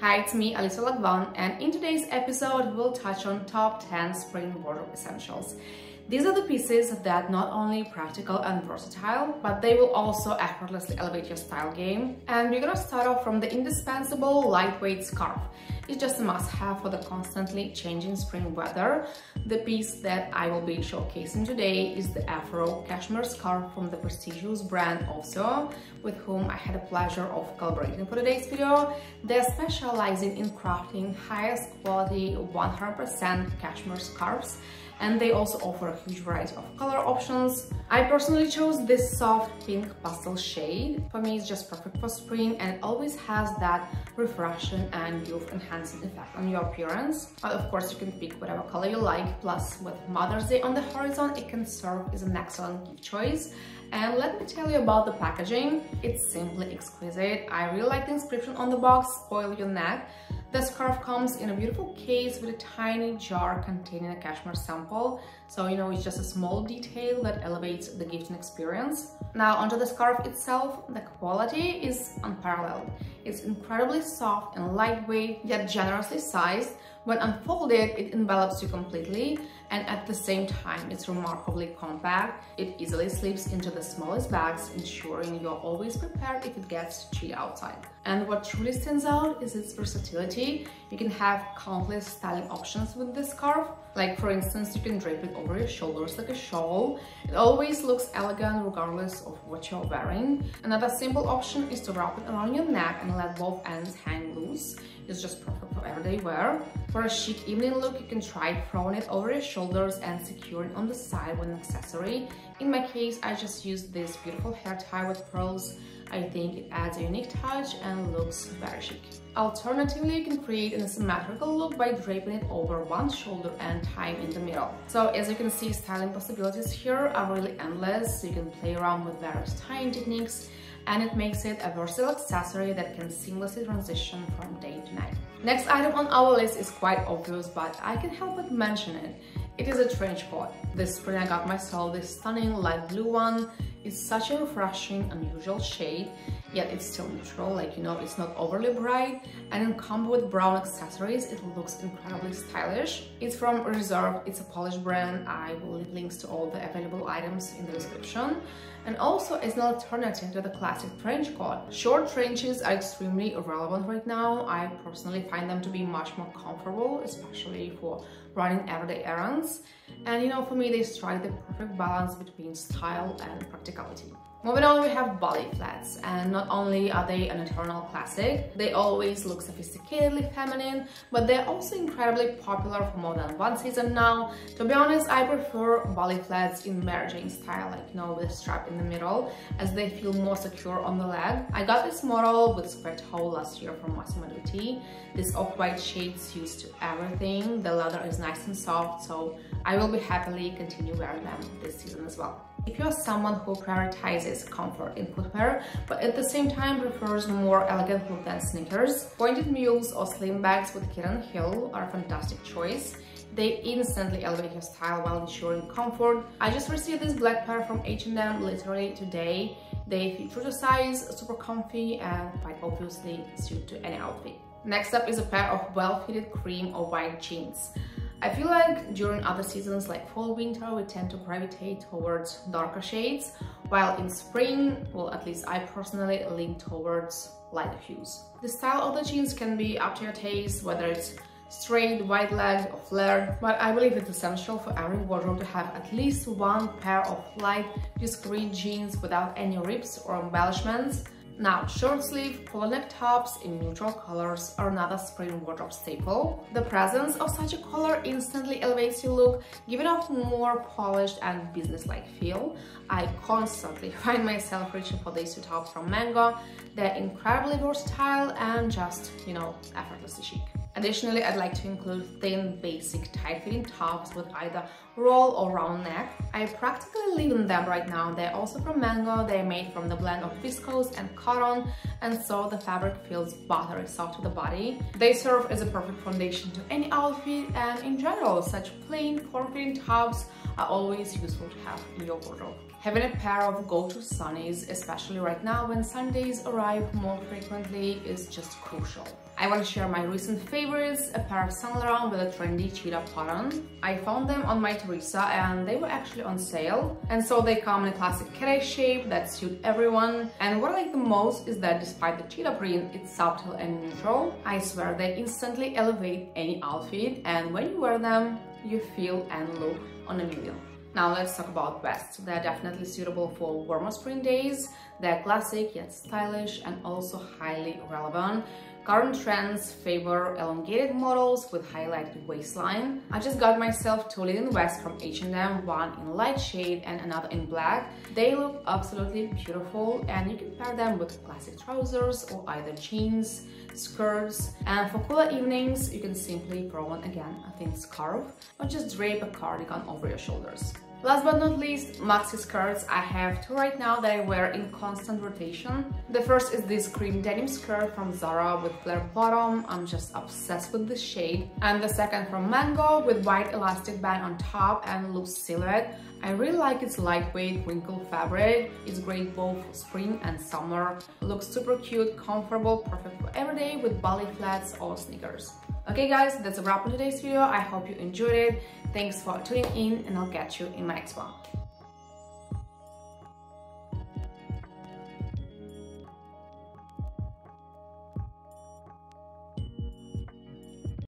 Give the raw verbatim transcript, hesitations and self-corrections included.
Hi, it's me, Alisa Logvin, and in today's episode we'll touch on top ten spring wardrobe essentials. These are the pieces that not only practical and versatile, but they will also effortlessly elevate your style game. And we're gonna start off from the indispensable lightweight scarf. It's just a must-have for the constantly changing spring weather. The piece that I will be showcasing today is the Afro cashmere scarf from the prestigious brand Ovcio, with whom I had a pleasure of collaborating for today's video. They're specializing in crafting highest quality one hundred percent cashmere scarves, and they also offer a huge variety of color options. I personally chose this soft pink pastel shade. For me, it's just perfect for spring, and it always has that refreshing and youth enhancing effect on your appearance. But of course, you can pick whatever color you like. Plus, with Mother's Day on the horizon, it can serve as an excellent gift choice. And let me tell you about the packaging. It's simply exquisite. I really like the inscription on the box, "Spoil your neck." The scarf comes in a beautiful case with a tiny jar containing a cashmere sample. So, you know, it's just a small detail that elevates the gifting experience. Now, onto the scarf itself, the quality is unparalleled. It's incredibly soft and lightweight, yet generously sized. When unfolded, it envelops you completely, and at the same time, it's remarkably compact. It easily slips into the smallest bags, ensuring you're always prepared if it gets chilly outside. And what truly stands out is its versatility. You can have countless styling options with this scarf. Like, for instance, you can drape it over your shoulders like a shawl. It always looks elegant regardless of what you're wearing. Another simple option is to wrap it around your neck and let both ends hang loose. It's just perfect for everyday wear. For a chic evening look, you can try throwing it over your shoulders and securing on the side with an accessory. In my case, I just used this beautiful hair tie with pearls. I think it adds a unique touch and looks very chic. Alternatively, you can create an asymmetrical look by draping it over one shoulder and tying in the middle. So as you can see, styling possibilities here are really endless. You can play around with various tying techniques, and it makes it a versatile accessory that can seamlessly transition from day to night. Next item on our list is quite obvious, but I can't help but mention it. It is a trench coat. This spring I got myself this stunning light blue one. It's such a refreshing, unusual shade, yet it's still neutral, like, you know, it's not overly bright, and in combo with brown accessories, it looks incredibly stylish. It's from Reserved, it's a Polish brand. I will leave links to all the available items in the description. And also, as an alternative to the classic trench coat, short trenches are extremely relevant right now. I personally find them to be much more comfortable, especially for running everyday errands. And, you know, for me, they strike the perfect balance between style and practicality. Moving on, we have body flats, and not only are they an eternal classic, they always look sophisticatedly feminine, but they're also incredibly popular for more than one season now. To be honest, I prefer body flats in Mary Jane style, like, you know, with a strap in the middle, as they feel more secure on the leg. I got this model with square toe last year from Massimo Dutti. This off-white shade suits to everything. The leather is nice and soft, so I will be happily continue wearing them this season as well. If you're someone who prioritizes comfort in footwear, but at the same time prefers more elegant look than sneakers, pointed mules or slim bags with kitten heel are a fantastic choice. They instantly elevate your style while ensuring comfort. I just received this black pair from H and M literally today. They fit true to size, super comfy, and quite obviously suit to any outfit. Next up is a pair of well-fitted cream or white jeans. I feel like during other seasons like fall, winter, we tend to gravitate towards darker shades, while in spring, well, at least I personally lean towards lighter hues. The style of the jeans can be up to your taste, whether it's straight, wide-legged or flared, but I believe it's essential for every wardrobe to have at least one pair of light, discreet jeans without any rips or embellishments. Now, short sleeve polo neck tops in neutral colors are another spring wardrobe staple. The presence of such a color instantly elevates your look, giving off more polished and business-like feel. I constantly find myself reaching for these two tops from Mango. They're incredibly versatile and just, you know, effortlessly chic. Additionally, I'd like to include thin, basic, tight-fitting tops with either roll or round neck. I practically live in them right now. They're also from Mango. They're made from the blend of viscose and cotton, and so the fabric feels buttery soft to the body. They serve as a perfect foundation to any outfit, and in general, such plain, form-fitting tops are always useful to have in your wardrobe. Having a pair of go-to sunnies, especially right now when Sundays arrive more frequently, is just crucial. I want to share my recent favorites, a pair of Saint Laurent with a trendy cheetah pattern. I found them on my Teresa and they were actually on sale. And so they come in a classic kere shape that suit everyone. And what I like the most is that despite the cheetah print, it's subtle and neutral. I swear they instantly elevate any outfit, and when you wear them, you feel and look on a million. Now let's talk about vests. They're definitely suitable for warmer spring days. They're classic yet stylish and also highly relevant. Current trends favor elongated models with highlighted waistline. I just got myself two linen vests from H and M, one in light shade and another in black. They look absolutely beautiful and you can pair them with classic trousers or either jeans, skirts. And for cooler evenings, you can simply throw on again a thin scarf or just drape a cardigan over your shoulders. Last but not least, maxi skirts. I have two right now that I wear in constant rotation. The first is this cream denim skirt from Zara with flare bottom. I'm just obsessed with this shade. And the second from Mango with white elastic band on top and loose silhouette. I really like its lightweight wrinkled fabric. It's great both for spring and summer. Looks super cute, comfortable, perfect for every day with ballet flats or sneakers. Okay guys, that's a wrap on today's video. I hope you enjoyed it. Thanks for tuning in and I'll catch you in my next one.